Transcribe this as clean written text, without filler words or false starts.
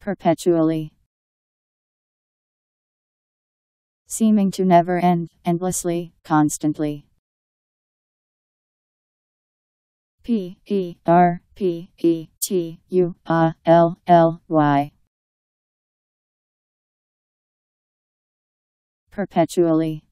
perpetually. Seeming to never end, endlessly, constantly. P-E-R-P-E-T-U-A-L-L-Y. Perpetually.